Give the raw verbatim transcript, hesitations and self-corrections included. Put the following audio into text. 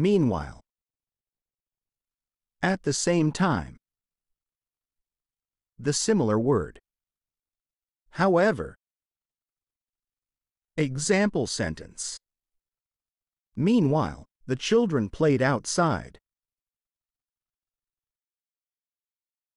Meanwhile. At the same time. The similar word. However. Example sentence. Meanwhile, the children played outside.